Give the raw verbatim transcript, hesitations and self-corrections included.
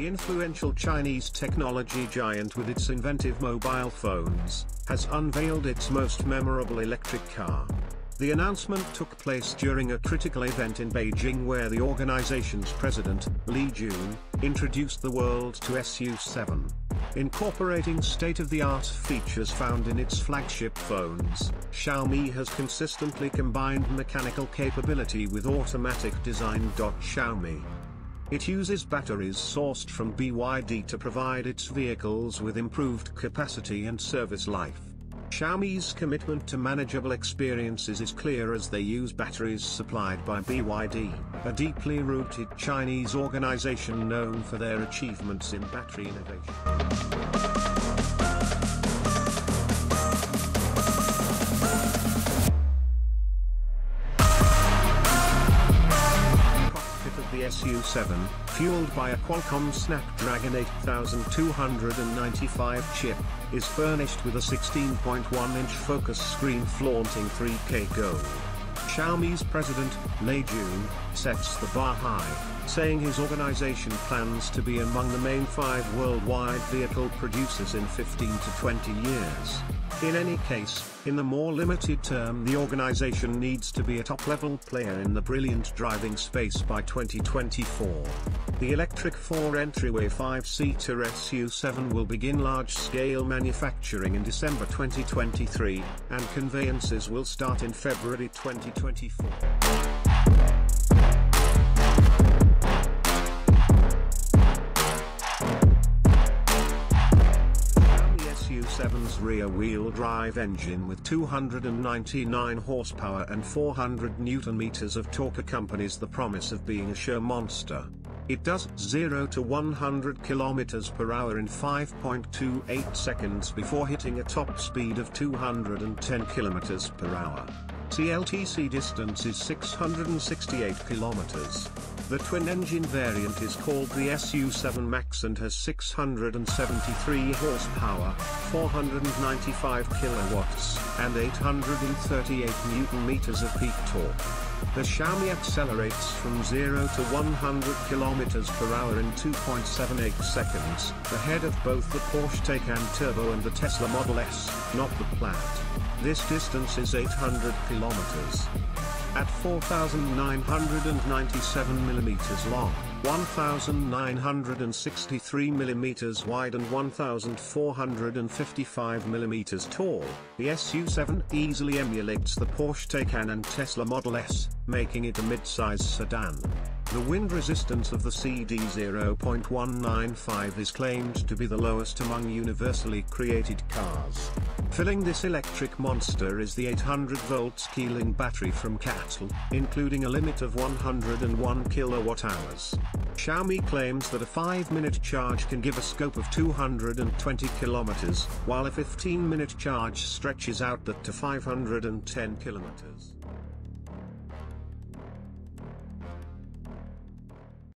the influential Chinese technology giant with its inventive mobile phones, has unveiled its most memorable electric car. The announcement took place during a critical event in Beijing where the organization's president, Lei Jun, introduced the world to S U seven. Incorporating state-of-the-art features found in its flagship phones, Xiaomi has consistently combined mechanical capability with automatic design. Xiaomi. It uses batteries sourced from B Y D to provide its vehicles with improved capacity and service life. Xiaomi's commitment to manageable experiences is clear as they use batteries supplied by B Y D, a deeply rooted Chinese organization known for their achievements in battery innovation. The S U seven, fueled by a Qualcomm Snapdragon eight thousand two hundred ninety-five chip, is furnished with a sixteen point one inch focus screen flaunting three K gold. Xiaomi's president, Lei Jun, sets the bar high, saying his organization plans to be among the main five worldwide vehicle producers in fifteen to twenty years. In any case, in the more limited term, the organization needs to be a top-level player in the brilliant driving space by twenty twenty-four. The electric four-entryway five-seater S U seven will begin large-scale manufacturing in December twenty twenty-three, and conveyances will start in February twenty twenty-four. S U seven's rear-wheel drive engine with two hundred ninety-nine horsepower and four hundred newton meters of torque accompanies the promise of being a sheer monster. It does zero to one hundred kilometers per hour in five point two eight seconds before hitting a top speed of two hundred ten kilometers per hour. C L T C distance is six hundred sixty-eight kilometers. The twin-engine variant is called the S U seven Max and has six hundred seventy-three horsepower, four hundred ninety-five kilowatts, and eight hundred thirty-eight newton meters of peak torque. The Xiaomi accelerates from zero to one hundred kilometers per hour in two point seven eight seconds, ahead of both the Porsche Taycan Turbo and the Tesla Model S, not the Plaid. This distance is eight hundred kilometers. At four thousand nine hundred ninety-seven millimeters long, one thousand nine hundred sixty-three millimeters wide and one thousand four hundred fifty-five millimeters tall, the S U seven easily emulates the Porsche Taycan and Tesla Model S, making it a mid-size sedan. The wind resistance of the C D zero point one nine five is claimed to be the lowest among universally created cars. Filling this electric monster is the eight hundred volt Keeling battery from CATL, including a limit of one hundred one kilowatt hours. Xiaomi claims that a five minute charge can give a scope of two hundred twenty kilometers, while a fifteen minute charge stretches out that to five hundred ten kilometers.